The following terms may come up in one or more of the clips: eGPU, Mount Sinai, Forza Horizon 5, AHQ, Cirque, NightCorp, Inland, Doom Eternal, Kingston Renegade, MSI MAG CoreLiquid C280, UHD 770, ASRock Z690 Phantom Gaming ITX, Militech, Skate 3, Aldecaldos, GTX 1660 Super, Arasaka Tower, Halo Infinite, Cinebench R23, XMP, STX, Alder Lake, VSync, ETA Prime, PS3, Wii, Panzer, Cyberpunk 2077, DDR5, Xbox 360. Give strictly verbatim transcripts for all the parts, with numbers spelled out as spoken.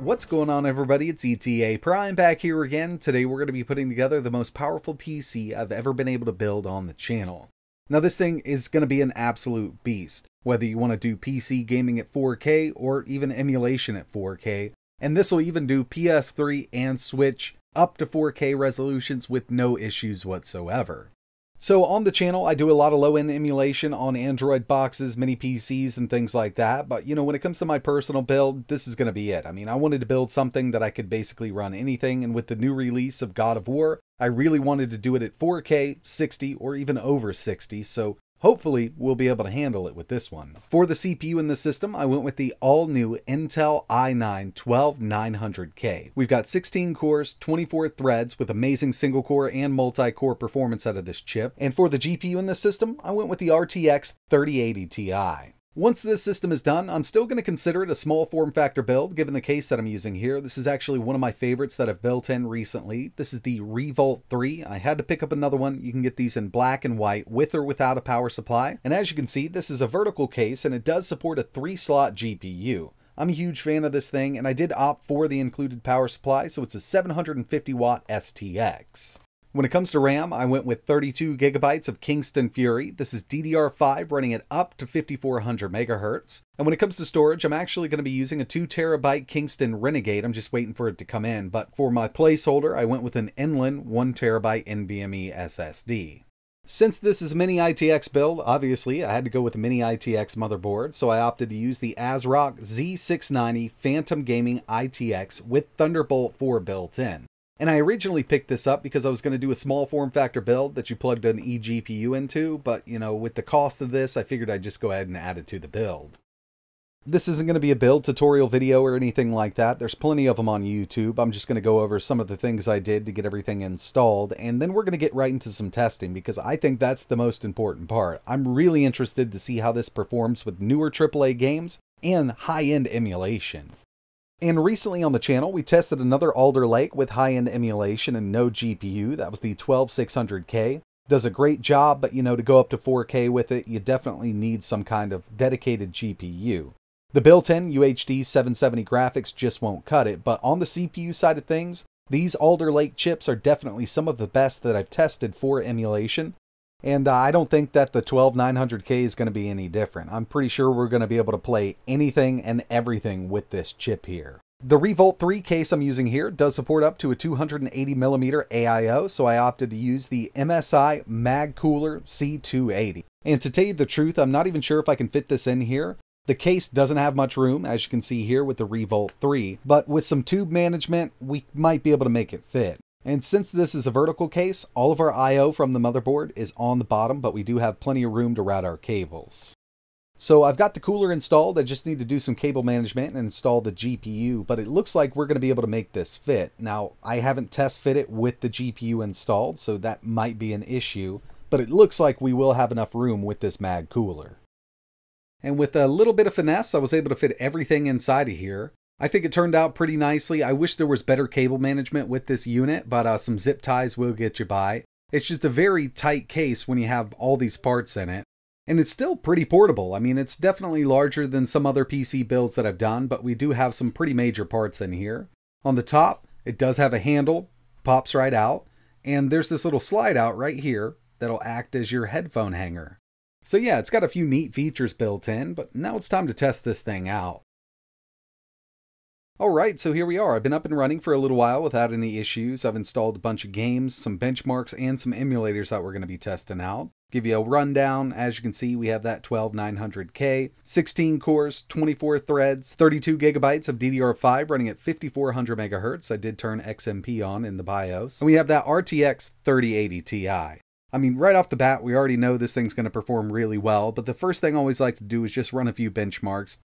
What's going on, everybody? It's E T A Prime back here again. Today we're going to be putting together the most powerful P C I've ever been able to build on the channel. Now this thing is going to be an absolute beast, whether you want to do P C gaming at four K or even emulation at four K, and this will even do P S three and Switch up to four K resolutions with no issues whatsoever. So on the channel, I do a lot of low-end emulation on Android boxes, mini P Cs, and things like that. But, you know, when it comes to my personal build, this is going to be it. I mean, I wanted to build something that I could basically run anything. And with the new release of God of War, I really wanted to do it at four K, sixty, or even over sixty. So hopefully we'll be able to handle it with this one. For the C P U in the system, I went with the all-new Intel i nine twelve nine hundred K. We've got sixteen cores, twenty-four threads with amazing single-core and multi-core performance out of this chip. And for the G P U in the system, I went with the R T X thirty eighty T I. Once this system is done, I'm still going to consider it a small form factor build, given the case that I'm using here. This is actually one of my favorites that I've built in recently. This is the Revolt three. I had to pick up another one. You can get these in black and white, with or without a power supply. And as you can see, this is a vertical case, and it does support a three slot G P U. I'm a huge fan of this thing, and I did opt for the included power supply, so it's a seven hundred fifty watt S T X. When it comes to RAM, I went with thirty-two gigabytes of Kingston Fury. This is D D R five running at up to fifty-four hundred megahertz. And when it comes to storage, I'm actually going to be using a two terabyte Kingston Renegade. I'm just waiting for it to come in. But for my placeholder, I went with an Inland one terabyte NVMe S S D. Since this is a Mini I T X build, obviously I had to go with a Mini I T X motherboard, so I opted to use the ASRock Z six ninety Phantom Gaming I T X with Thunderbolt four built in. And I originally picked this up because I was going to do a small form factor build that you plugged an eGPU into, but, you know, with the cost of this, I figured I'd just go ahead and add it to the build. This isn't going to be a build tutorial video or anything like that. There's plenty of them on YouTube. I'm just going to go over some of the things I did to get everything installed, and then we're going to get right into some testing because I think that's the most important part. I'm really interested to see how this performs with newer triple A games and high-end emulation. And recently on the channel, we tested another Alder Lake with high-end emulation and no G P U. That was the twelve six hundred K. Does a great job, but, you know, to go up to four K with it, you definitely need some kind of dedicated G P U. The built-in U H D seven seventy graphics just won't cut it, but on the C P U side of things, these Alder Lake chips are definitely some of the best that I've tested for emulation. And uh, I don't think that the twelve nine hundred K is going to be any different. I'm pretty sure we're going to be able to play anything and everything with this chip here. The Revolt three case I'm using here does support up to a two hundred eighty millimeter A I O, so I opted to use the M S I MAG CoreLiquid C two eighty. And to tell you the truth, I'm not even sure if I can fit this in here. The case doesn't have much room, as you can see here with the Revolt three, but with some tube management, we might be able to make it fit. And since this is a vertical case, all of our I O from the motherboard is on the bottom, but we do have plenty of room to route our cables. So I've got the cooler installed. I just need to do some cable management and install the G P U, but it looks like we're going to be able to make this fit. Now, I haven't test fit it with the G P U installed, so that might be an issue, but it looks like we will have enough room with this mag cooler. And with a little bit of finesse, I was able to fit everything inside of here. I think it turned out pretty nicely. I wish there was better cable management with this unit, but uh, some zip ties will get you by. It's just a very tight case when you have all these parts in it. And it's still pretty portable. I mean, it's definitely larger than some other P C builds that I've done, but we do have some pretty major parts in here. On the top, it does have a handle, pops right out, and there's this little slide out right here that'll act as your headphone hanger. So yeah, it's got a few neat features built in, but now it's time to test this thing out. Alright, so here we are. I've been up and running for a little while without any issues. I've installed a bunch of games, some benchmarks, and some emulators that we're going to be testing out. Give you a rundown. As you can see, we have that twelve nine hundred K, sixteen cores, twenty-four threads, thirty-two gigabytes of D D R five running at fifty-four hundred megahertz. I did turn X M P on in the BIOS. And we have that R T X thirty eighty T I. I mean, right off the bat, we already know this thing's going to perform really well, but the first thing I always like to do is just run a few benchmarks.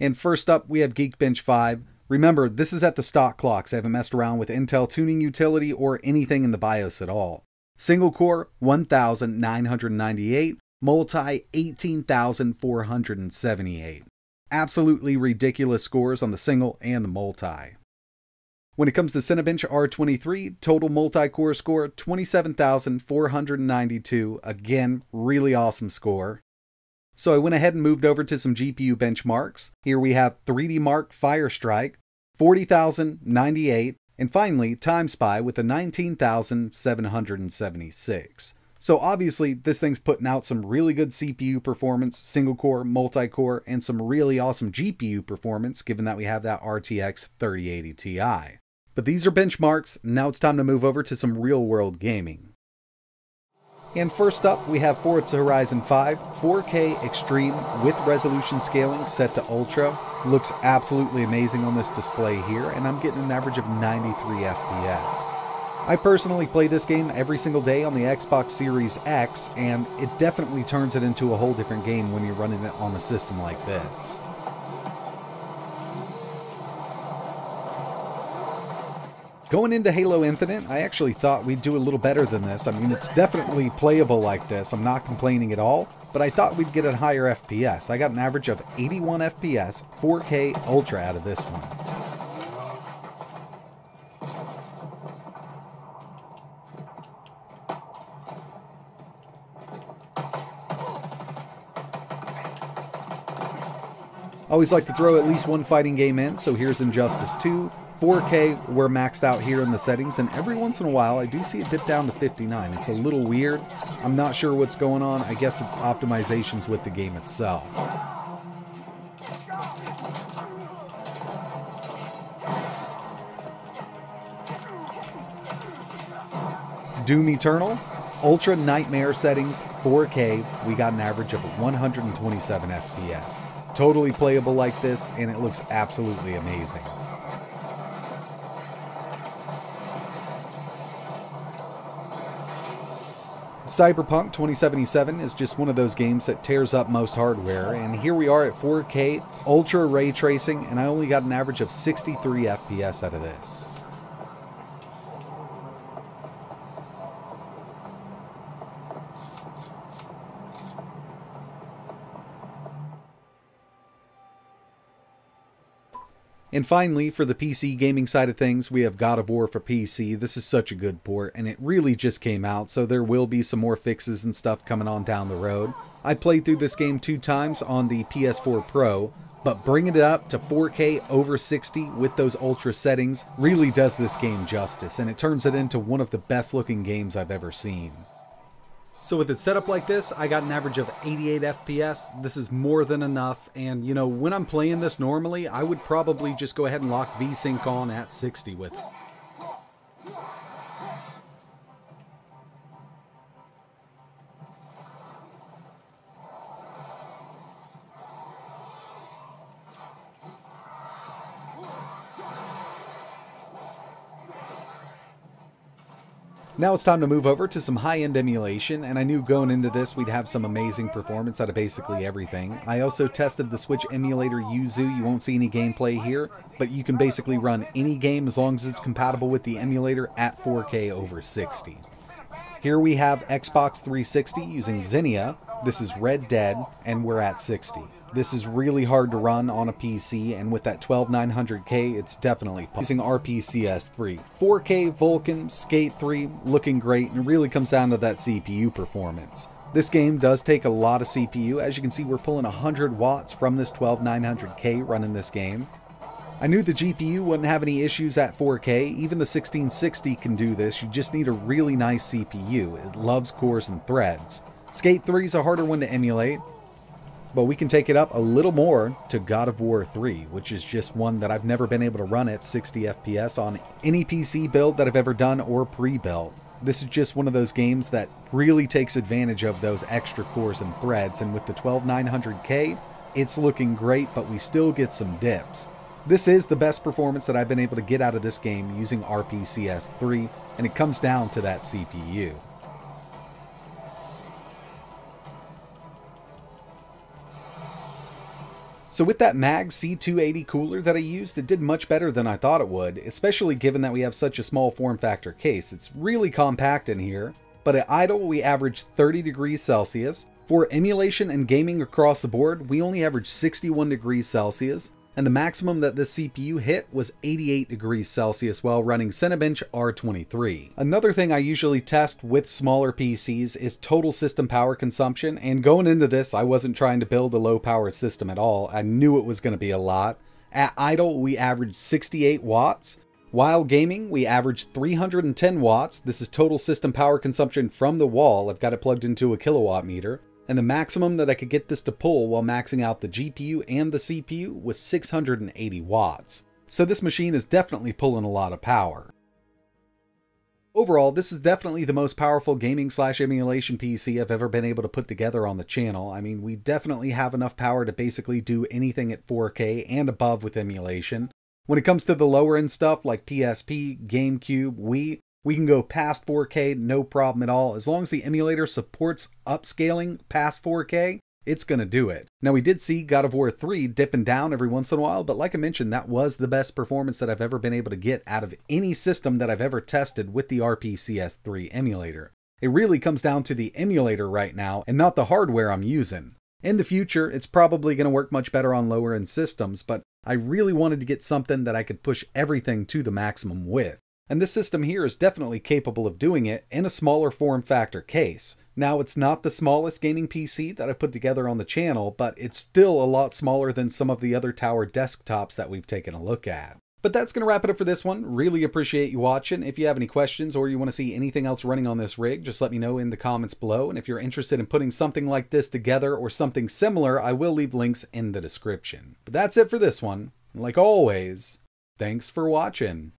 And first up, we have Geekbench five. Remember, this is at the stock clocks. I haven't messed around with Intel tuning utility or anything in the BIOS at all. Single core, one thousand nine hundred ninety-eight. Multi, eighteen thousand four hundred seventy-eight. Absolutely ridiculous scores on the single and the multi. When it comes to Cinebench R twenty-three, total multi-core score, twenty-seven thousand four hundred ninety-two. Again, really awesome score. So I went ahead and moved over to some G P U benchmarks. Here we have three D Mark Firestrike, forty thousand ninety-eight, and finally Time Spy with a nineteen thousand seven hundred seventy-six. So obviously this thing's putting out some really good C P U performance, single core, multi-core, and some really awesome G P U performance given that we have that R T X thirty eighty Ti. But these are benchmarks, now it's time to move over to some real-world gaming. And first up, we have Forza Horizon five four K Extreme with resolution scaling set to Ultra. Looks absolutely amazing on this display here, and I'm getting an average of ninety-three F P S. I personally play this game every single day on the Xbox Series X, and it definitely turns it into a whole different game when you're running it on a system like this. Going into Halo Infinite, I actually thought we'd do a little better than this. I mean, it's definitely playable like this, I'm not complaining at all, but I thought we'd get a higher F P S. I got an average of eighty-one F P S, four K Ultra out of this one. Always like to throw at least one fighting game in, so here's Injustice two. four K, we're maxed out here in the settings, and every once in a while I do see it dip down to fifty-nine. It's a little weird. I'm not sure what's going on. I guess it's optimizations with the game itself. Doom Eternal, Ultra Nightmare settings, four K, we got an average of one hundred twenty-seven F P S. Totally playable like this, and it looks absolutely amazing. Cyberpunk twenty seventy-seven is just one of those games that tears up most hardware, and here we are at four K Ultra Ray Tracing, and I only got an average of sixty-three F P S out of this. And finally, for the P C gaming side of things, we have God of War for P C. This is such a good port, and it really just came out, so there will be some more fixes and stuff coming on down the road. I played through this game two times on the P S four Pro, but bringing it up to four K over sixty with those ultra settings really does this game justice, and it turns it into one of the best looking games I've ever seen. So with it set up like this, I got an average of eighty-eight F P S. This is more than enough, and you know, when I'm playing this normally, I would probably just go ahead and lock VSync on at sixty with it. Now it's time to move over to some high-end emulation, and I knew going into this we'd have some amazing performance out of basically everything. I also tested the Switch emulator Yuzu. You won't see any gameplay here, but you can basically run any game as long as it's compatible with the emulator at four K over sixty. Here we have Xbox three sixty using Xenia, this is Red Dead, and we're at sixty. This is really hard to run on a P C, and with that twelve nine hundred K, it's definitely possible. Using R P C S three. four K Vulkan, Skate three, looking great, and really comes down to that C P U performance. This game does take a lot of C P U. As you can see, we're pulling one hundred watts from this twelve nine hundred K running this game. I knew the G P U wouldn't have any issues at four K, even the sixteen sixty can do this, you just need a really nice C P U, it loves cores and threads. Skate three is a harder one to emulate, but we can take it up a little more to God of War three, which is just one that I've never been able to run at sixty F P S on any P C build that I've ever done or pre-built. This is just one of those games that really takes advantage of those extra cores and threads, and with the twelve nine hundred K, it's looking great, but we still get some dips. This is the best performance that I've been able to get out of this game using R P C S three, and it comes down to that C P U. So with that MAG C two eighty cooler that I used, it did much better than I thought it would, especially given that we have such a small form factor case. It's really compact in here, but at idle we averaged thirty degrees Celsius. For emulation and gaming across the board, we only averaged sixty-one degrees Celsius. And the maximum that this C P U hit was eighty-eight degrees Celsius while running Cinebench R twenty-three. Another thing I usually test with smaller P Cs is total system power consumption, and going into this I wasn't trying to build a low power system at all, I knew it was going to be a lot, At idle, we averaged sixty-eight watts. While gaming, we averaged three hundred ten watts. This is total system power consumption from the wall. I've got it plugged into a kilowatt meter. And the maximum that I could get this to pull while maxing out the G P U and the C P U was six hundred eighty watts. So this machine is definitely pulling a lot of power. Overall, this is definitely the most powerful gaming slash emulation P C I've ever been able to put together on the channel. I mean, we definitely have enough power to basically do anything at four K and above with emulation. When it comes to the lower end stuff like P S P, GameCube, Wii, we can go past four K, no problem at all. As long as the emulator supports upscaling past four K, it's going to do it. Now, we did see God of War three dipping down every once in a while, but like I mentioned, that was the best performance that I've ever been able to get out of any system that I've ever tested with the R P C S three emulator. It really comes down to the emulator right now and not the hardware I'm using. In the future, it's probably going to work much better on lower end systems, but I really wanted to get something that I could push everything to the maximum with. And this system here is definitely capable of doing it in a smaller form factor case. Now, it's not the smallest gaming P C that I've put together on the channel, but it's still a lot smaller than some of the other tower desktops that we've taken a look at. But that's going to wrap it up for this one. Really appreciate you watching. If you have any questions or you want to see anything else running on this rig, just let me know in the comments below. And if you're interested in putting something like this together or something similar, I will leave links in the description. But that's it for this one. And like always, thanks for watching.